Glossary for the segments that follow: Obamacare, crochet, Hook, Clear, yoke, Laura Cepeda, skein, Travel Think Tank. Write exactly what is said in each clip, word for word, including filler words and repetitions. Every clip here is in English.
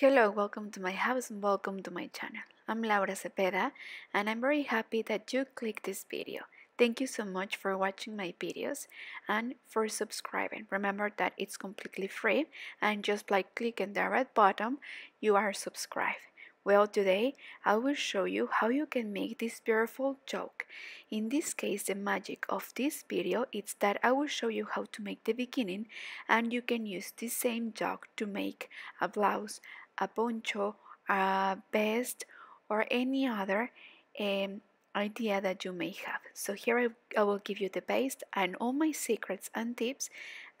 Hello, welcome to my house and welcome to my channel. I'm Laura Cepeda and I'm very happy that you clicked this video. Thank you so much for watching my videos and for subscribing. Remember that it's completely free and just by clicking the red button, you are subscribed. Well, today I will show you how you can make this beautiful joke. In this case, the magic of this video is that I will show you how to make the beginning and you can use this same joke to make a blouse, a poncho, a vest, or any other um, idea that you may have. So here I, I will give you the base and all my secrets and tips,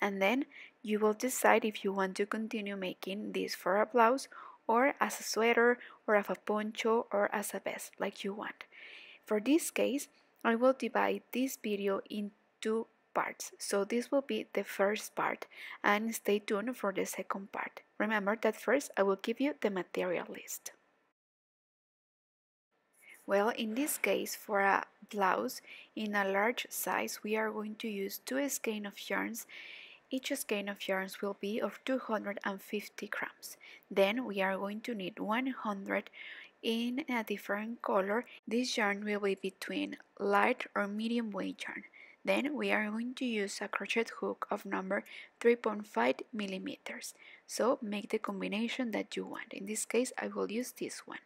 and then you will decide if you want to continue making this for a blouse or as a sweater or as a poncho or as a vest, like you want. For this case, I will divide this video in two parts, so this will be the first part and stay tuned for the second part. Remember that first I will give you the material list. Well, in this case, for a blouse in a large size, we are going to use two skeins of yarns. Each skein of yarns will be of two hundred fifty grams. Then we are going to need one hundred in a different color. This yarn will be between light or medium weight yarn. Then we are going to use a crochet hook of number three point five millimeters. So make the combination that you want. In this case, I will use this one.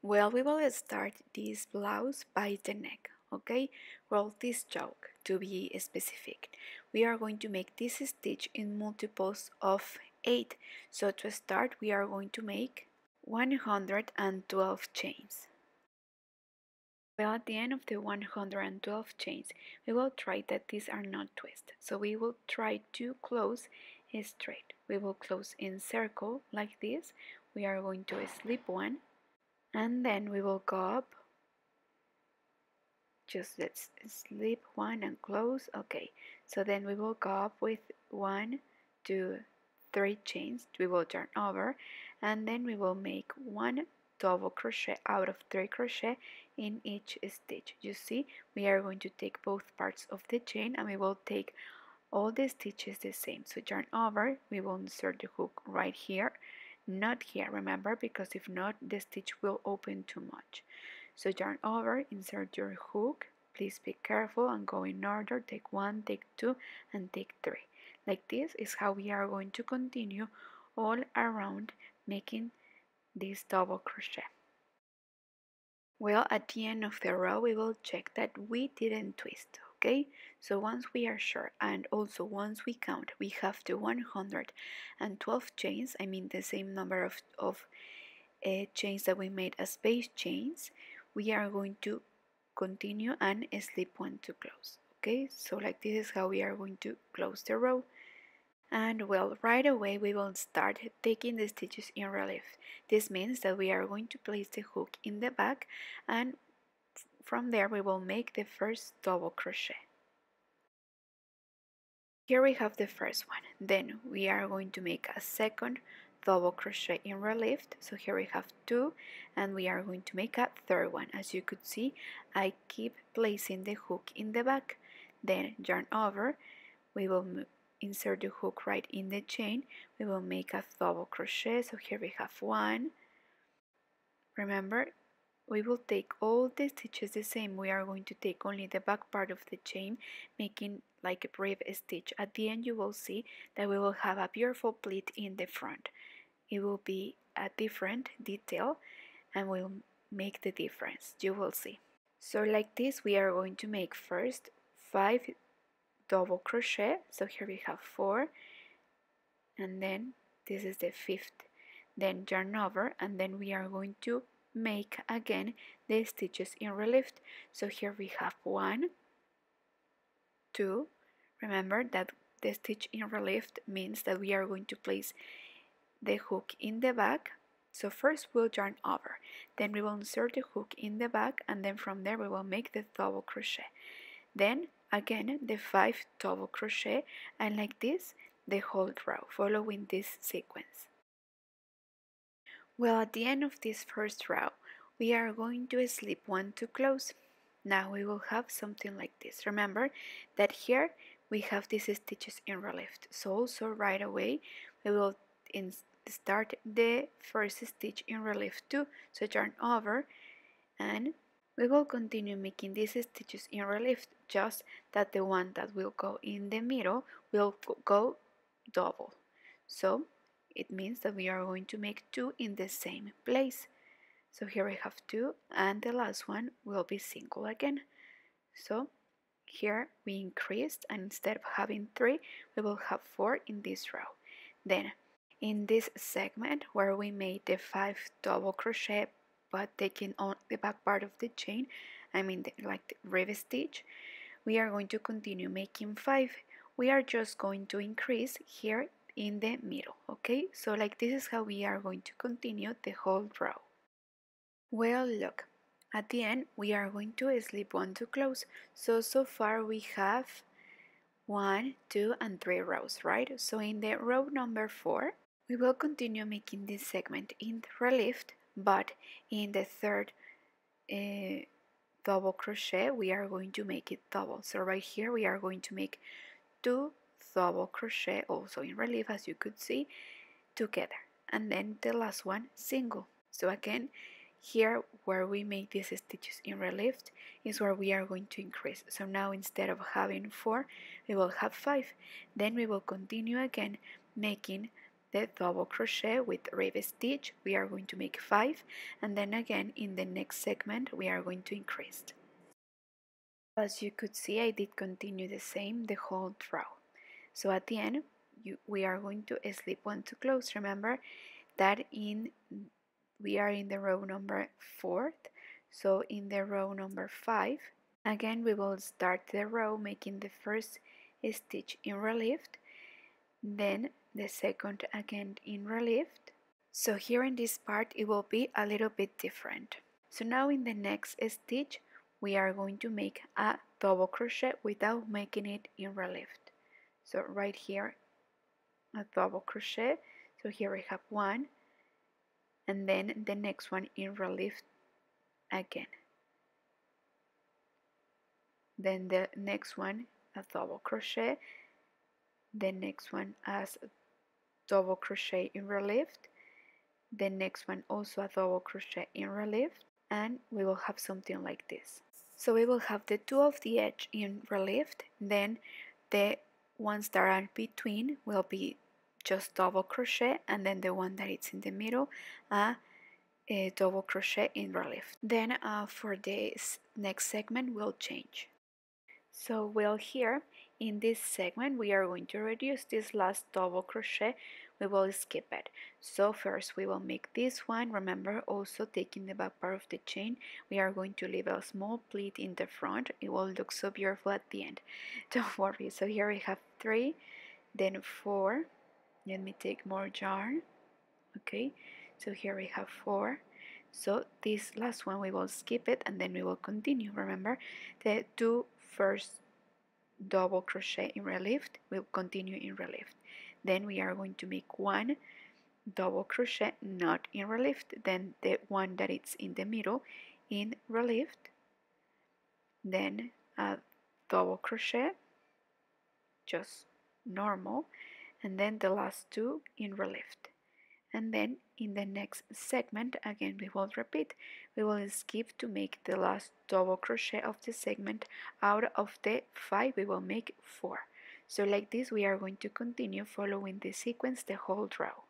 Well, we will start this blouse by the neck, okay? Well, this joke, to be specific, we are going to make this stitch in multiples of eight. So to start, we are going to make one hundred twelve chains. Well, at the end of the one hundred twelve chains, we will try that these are not twisted. So we will try to close straight. We will close in circle like this. We are going to slip one, and then we will go up. Just let's slip one and close. Okay, so then we will go up with one, two, three chains. We will turn over and then we will make one double crochet out of three crochet in each stitch. You see, we are going to take both parts of the chain and we will take all the stitches the same. So turn over, we will insert the hook right here, not here, remember, because if not, the stitch will open too much. So turn over, insert your hook, please be careful and go in order, take one, take two, and take three. Like this is how we are going to continue all around making this double crochet. Well, at the end of the row, we will check that we didn't twist, okay? So once we are sure, and also once we count, we have the one hundred twelve chains, I mean the same number of, of uh, chains that we made as base chains, we are going to continue and slip one to close, okay? So like this is how we are going to close the row. And well, right away we will start taking the stitches in relief. This means that we are going to place the hook in the back and from there we will make the first double crochet. Here we have the first one. Then we are going to make a second double crochet in relief. So here we have two and we are going to make a third one. As you could see, I keep placing the hook in the back. Then yarn over, we will move. Insert the hook right in the chain, we will make a double crochet. So here we have one. Remember, we will take all the stitches the same. We are going to take only the back part of the chain, making like a brief stitch. At the end you will see that we will have a beautiful pleat in the front. It will be a different detail and will make the difference, you will see. So like this we are going to make first five double crochet. So here we have four and then this is the fifth. Then yarn over and then we are going to make again the stitches in relief. So here we have one, two. Remember that the stitch in relief means that we are going to place the hook in the back. So first we'll yarn over, then we will insert the hook in the back and then from there we will make the double crochet. Then again the five double crochet and like this the whole row, following this sequence. Well, at the end of this first row we are going to slip one to close. Now we will have something like this. Remember that here we have these stitches in relief, so also right away we will start the first stitch in relief two, so turn over, and we will continue making these stitches in relief, just that the one that will go in the middle will go double. So it means that we are going to make two in the same place. So here I have two, and the last one will be single again. So here we increased, and instead of having three, we will have four in this row. Then in this segment where we made the five double crochet but taking on the back part of the chain, I mean the, like the rib stitch, we are going to continue making five. We are just going to increase here in the middle, okay? So like this is how we are going to continue the whole row. Well, look, at the end we are going to slip one to close. So so far we have one, two, and three rows, right? So in the row number four we will continue making this segment in relief, but in the third uh, double crochet we are going to make it double. So right here we are going to make two double crochet also in relief, as you could see, together, and then the last one single. So again, here where we make these stitches in relief is where we are going to increase. So now instead of having four we will have five. Then we will continue again making the double crochet with rib stitch. We are going to make five, and then again in the next segment we are going to increase. As you could see, I did continue the same the whole row. So at the end you, we are going to slip one to close. Remember that in we are in the row number four, so in the row number five again we will start the row making the first stitch in relief, then the second again in relief. So here in this part it will be a little bit different. So now in the next stitch we are going to make a double crochet without making it in relief. So right here a double crochet, so here we have one, and then the next one in relief again, then the next one a double crochet, the next one as double crochet in relief, the next one also a double crochet in relief, and we will have something like this. So we will have the two of the edge in relief, then the ones that are between will be just double crochet, and then the one that is in the middle uh, a double crochet in relief. Then uh, for this next segment we'll change. So well, here in this segment we are going to reduce this last double crochet. We will skip it. So first we will make this one. Remember, also taking the back part of the chain, we are going to leave a small pleat in the front. It will look so beautiful at the end, don't worry. So here we have three, then four. Let me take more yarn. Okay, so here we have four. So this last one we will skip it, and then we will continue. Remember, the two first double crochet in relief will continue in relief. Then we are going to make one double crochet not in relief, then the one that is in the middle in relief, then a double crochet just normal, and then the last two in relief. And then in the next segment again we will repeat. We will skip to make the last double crochet of the segment. Out of the five we will make four. So like this we are going to continue following the sequence the whole row.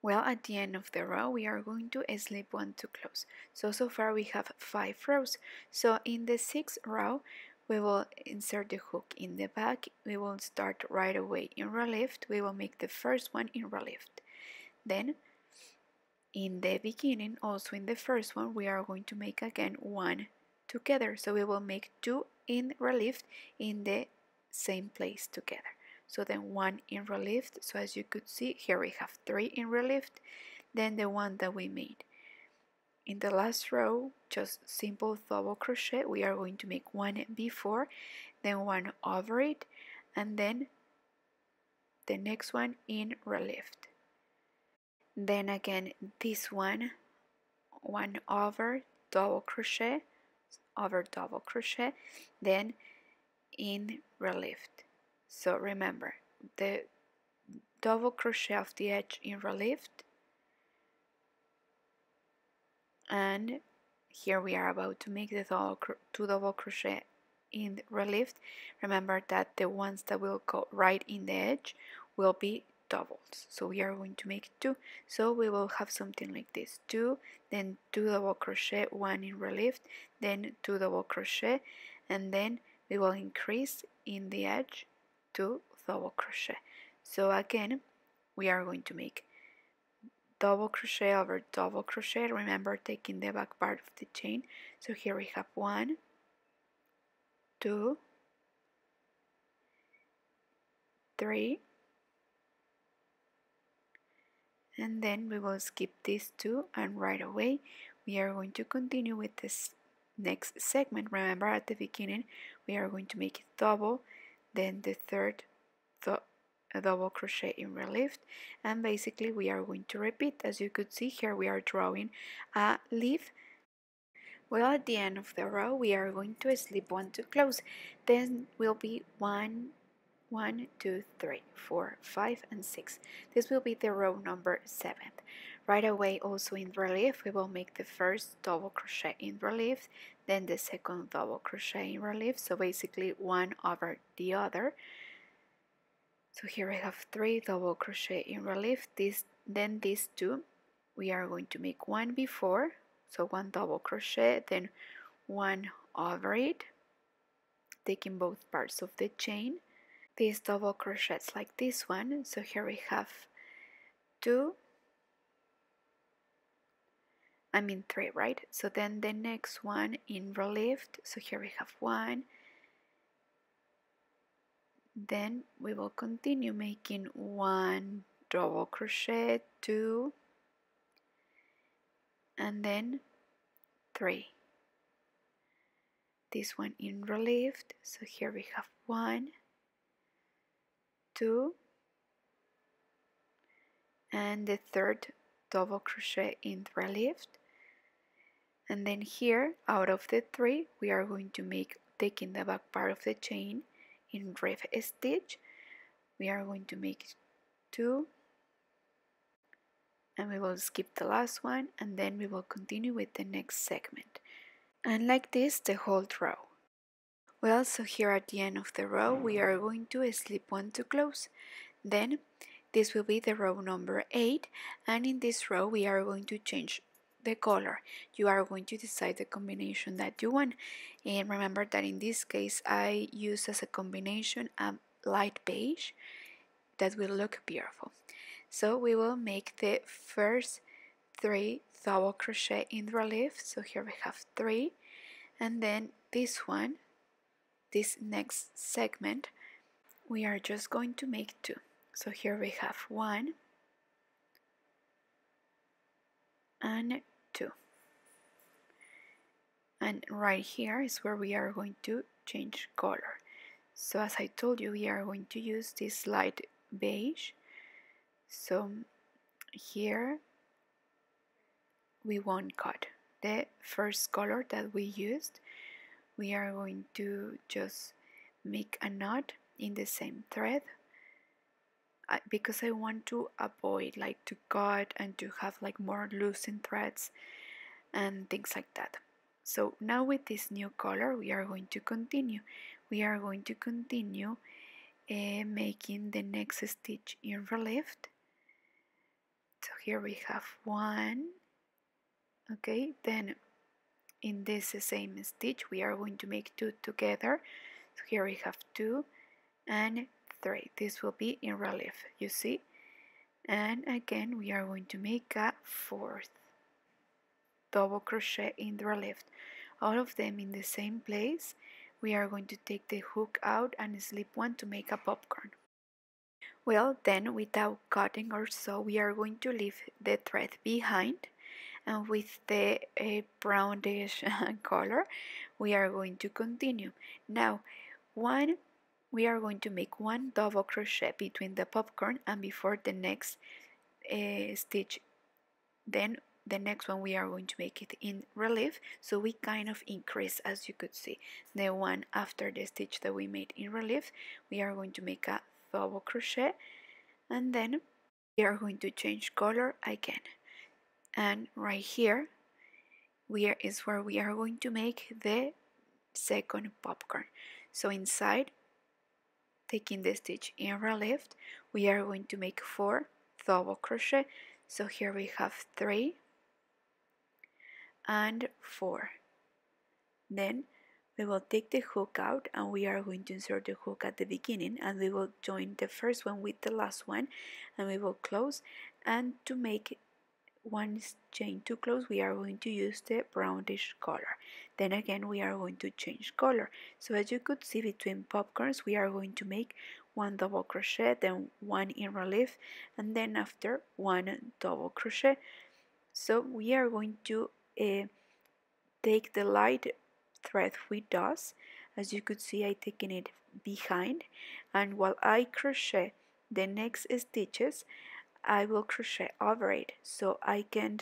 Well, at the end of the row we are going to slip one to close. So so far we have five rows. So in the sixth row we will insert the hook in the back. We will start right away in relief. We will make the first one in relief. Then in the beginning, also in the first one, we are going to make again one together. So we will make two in relief in the same place together. So then one in relief. So as you could see, here we have three in relief. Then the one that we made in the last row, just simple double crochet. We are going to make one before, then one over it, and then the next one in relief. Then again this one, one over, double crochet, over double crochet, then in relief. So remember, the double crochet of the edge in relief, and here we are about to make the double two double crochet in relief. Remember that the ones that will go right in the edge will be doubles, so we are going to make two, so we will have something like this: two, then two double crochet, one in relief, then two double crochet, and then we will increase in the edge, two double crochet. So again, we are going to make double crochet over double crochet, remember taking the back part of the chain. So here we have one, two, three, and then we will skip these two, and right away we are going to continue with this next segment. Remember, at the beginning we are going to make it double, then the third do a double crochet in relief, and basically we are going to repeat. As you could see here, we are drawing a leaf. Well, at the end of the row we are going to slip one to close, then will be one, one, two, three, four, five, and six. This will be the row number seven. Right away, also in relief, we will make the first double crochet in relief, then the second double crochet in relief, so basically one over the other. So here we have three double crochet in relief, this, then these two we are going to make one before, so one double crochet, then one over it, taking both parts of the chain. These double crochets like this one, so here we have two, I mean three, right? So then the next one in relief, so here we have one, then we will continue making one double crochet, two, and then three, this one in relief, so here we have one, two, and the third double crochet in relief, and then here out of the three we are going to make, taking the back part of the chain in reverse stitch, we are going to make two, and we will skip the last one, and then we will continue with the next segment, and like this the whole row. Well, so here at the end of the row we are going to slip one to close, then this will be the row number eight, and in this row we are going to change the color. You are going to decide the combination that you want, and remember that in this case I use as a combination a light beige that will look beautiful. So we will make the first three double crochet in relief, so here we have three, and then this one, this next segment, we are just going to make two, so here we have one and two, and right here is where we are going to change color. So as I told you, we are going to use this light beige, so here we won't cut the first color that we used, we are going to just make a knot in the same thread, because I want to avoid like to cut and to have like more loosened threads and things like that. So now with this new color we are going to continue, we are going to continue uh, making the next stitch in relief. So here we have one, okay, then in this same stitch we are going to make two together, so here we have two and three, this will be in relief, you see, and again we are going to make a fourth double crochet in relief, all of them in the same place. We are going to take the hook out and slip one to make a popcorn. Well, then without cutting or so we are going to leave the thread behind, and with the uh, brownish color we are going to continue. Now one, we are going to make one double crochet between the popcorn and before the next uh, stitch, then the next one we are going to make it in relief, so we kind of increase, as you could see, the one after the stitch that we made in relief we are going to make a double crochet, and then we are going to change color again, and right here we are, is where we are going to make the second popcorn. So inside, taking the stitch in relief, we are going to make four double crochet. So here we have three and four. Then we will take the hook out, and we are going to insert the hook at the beginning, and we will join the first one with the last one, and we will close. And to make one chain to close, we are going to use the brownish color. Then again we are going to change color. So as you could see, between popcorns we are going to make one double crochet, then one in relief, and then after one double crochet. So we are going to uh, take the light thread with us. As you could see, I taken it behind, and while I crochet the next stitches, I will crochet over it, so I can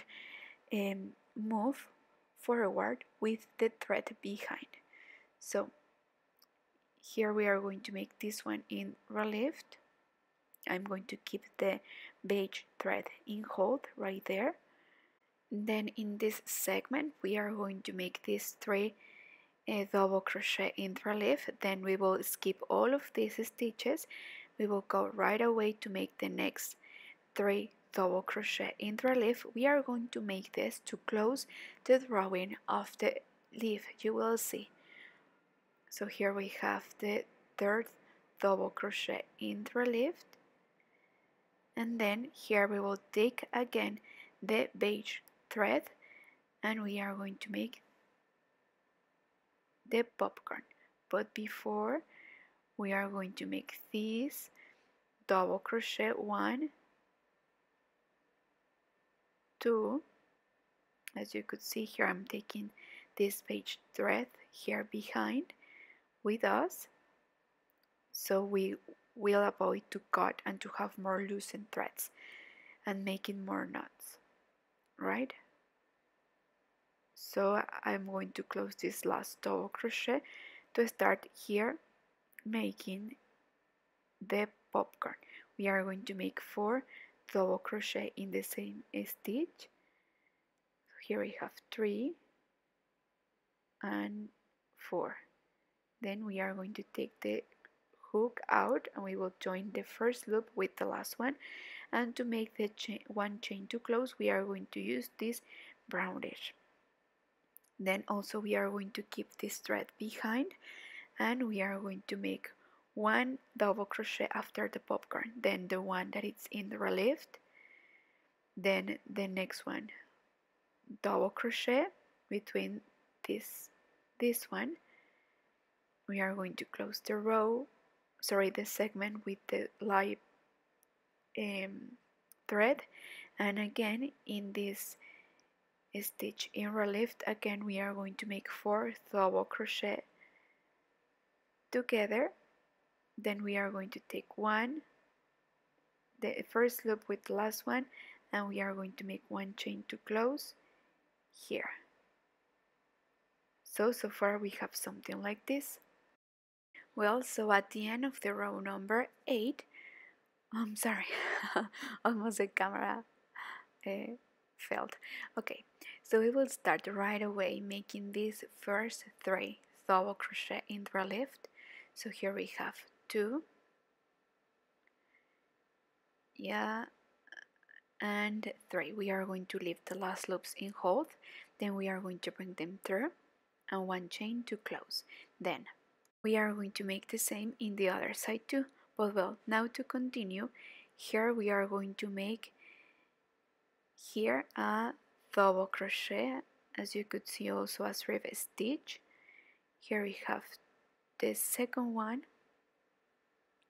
um, move forward with the thread behind. So here we are going to make this one in relief. I'm going to keep the beige thread in hold right there. Then in this segment we are going to make these three uh, double crochet in relief. Then we will skip all of these stitches. We will go right away to make the next three double crochet in relief. We are going to make this to close the drawing of the leaf, you will see. So here we have the third double crochet in relief, and then here we will take again the beige thread, and we are going to make the popcorn. But before, we are going to make these double crochet, one, two. As you could see here, I'm taking this beige thread here behind with us, so we will avoid to cut and to have more loosened threads and making more knots, right? So I'm going to close this last double crochet to start here making the popcorn. We are going to make four double crochet in the same stitch. So here we have three and four. Then we are going to take the hook out, and we will join the first loop with the last one, and to make the chain, one chain to close, we are going to use this brownish. Then also we are going to keep this thread behind, and we are going to make one double crochet after the popcorn, then the one that is in the relief, then the next one double crochet between this this one. We are going to close the row, sorry, the segment with the light um, thread, and again in this stitch in relief, again we are going to make four double crochet together. Then we are going to take one, the first loop with the last one, and we are going to make one chain to close here. So, so far we have something like this. Well, so at the end of the row number eight, I'm sorry, almost the camera uh, failed. Okay, so we will start right away making these first three double crochet in relief. So here we have two, yeah, and three. We are going to leave the last loops in hold, then we are going to bring them through, and one chain to close. Then we are going to make the same in the other side too. But well, now to continue, here we are going to make here a double crochet, as you could see, also a slip stitch. Here we have the second one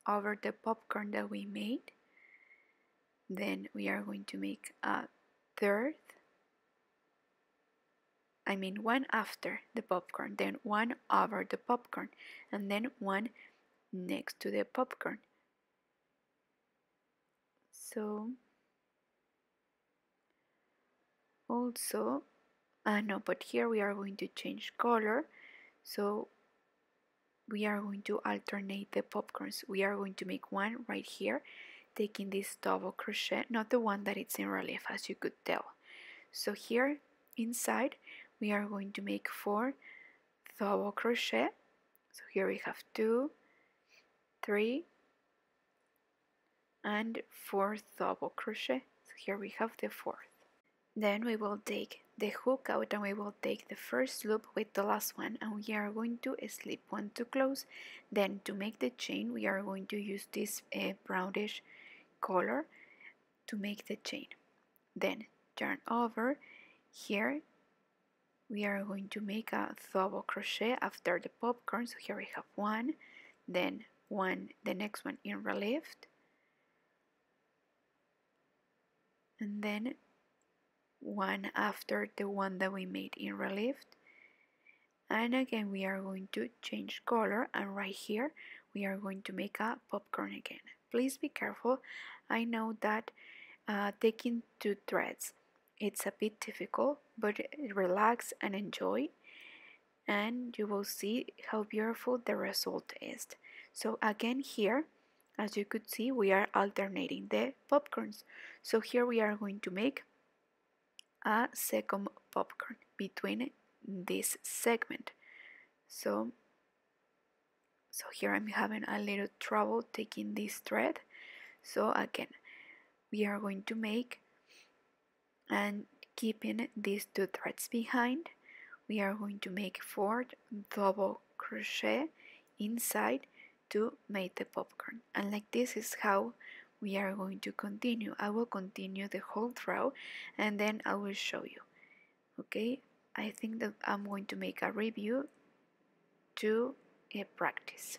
over the popcorn that we made. Then we are going to make a third, I mean one after the popcorn, then one over the popcorn, and then one next to the popcorn. So also, I uh, no, but here we are going to change color, so we are going to alternate the popcorns. We are going to make one right here, taking this double crochet, not the one that it's in relief, as you could tell. So here inside we are going to make four double crochet. So here we have two, three, and four double crochet. So here we have the fourth. Then we will take the hook out and we will take the first loop with the last one, and we are going to slip one to close. Then to make the chain we are going to use this uh, brownish color to make the chain. Then turn over. Here we are going to make a double crochet after the popcorn. So here we have one, then one, the next one in relief, and then one after the one that we made in relief. And again we are going to change color, and right here we are going to make a popcorn again. Please be careful. I know that uh, taking two threads it's a bit difficult, but relax and enjoy and you will see how beautiful the result is. So again here, as you could see, we are alternating the popcorns. So here we are going to make a second popcorn between this segment. So, so here I'm having a little trouble taking this thread. So again, we are going to make, and keeping these two threads behind, we are going to make four double crochet inside to make the popcorn. And like this is how we are going to continue. I will continue the whole row and then I will show you. Okay, I think that I'm going to make a review to uh, practice.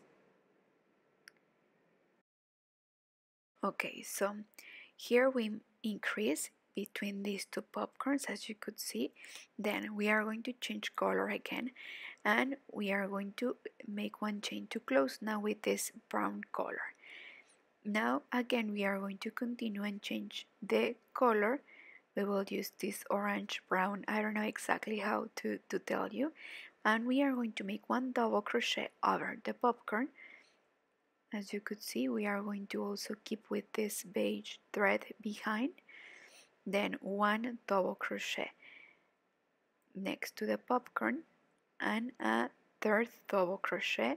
Okay, so here we increase between these two popcorns, as you could see. Then we are going to change color again and we are going to make one chain to close, now with this brown color. Now again we are going to continue and change the color. We will use this orange brown, I don't know exactly how to, to tell you, and we are going to make one double crochet over the popcorn. As you could see, we are going to also keep with this beige thread behind, then one double crochet next to the popcorn and a third double crochet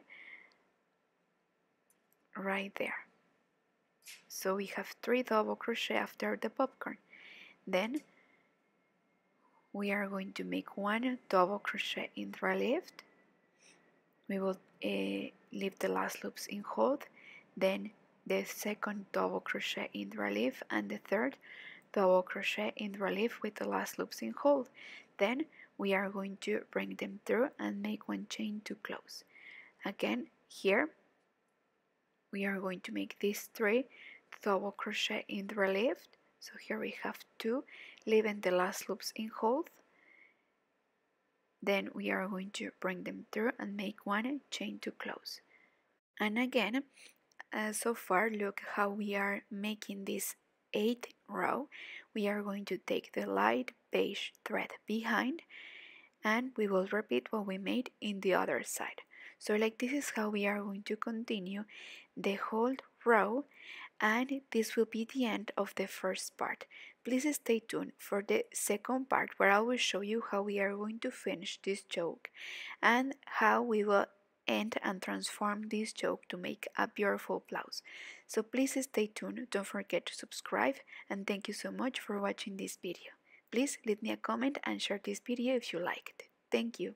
right there. So we have three double crochet after the popcorn. Then we are going to make one double crochet in relief. We will uh, leave the last loops in hold, then the second double crochet in relief and the third double crochet in relief with the last loops in hold. Then we are going to bring them through and make one chain to close. Again here we are going to make these three double crochet in relief. So here we have two, leaving the last loops in hold. Then we are going to bring them through and make one chain to close. And again, uh, so far look how we are making this eighth row. We are going to take the light beige thread behind and we will repeat what we made in the other side. So like this is how we are going to continue the whole row, and this will be the end of the first part. Please stay tuned for the second part, where I will show you how we are going to finish this yoke and how we will end and transform this yoke to make a beautiful blouse. So please stay tuned, don't forget to subscribe, and thank you so much for watching this video. Please leave me a comment and share this video if you liked. Thank you.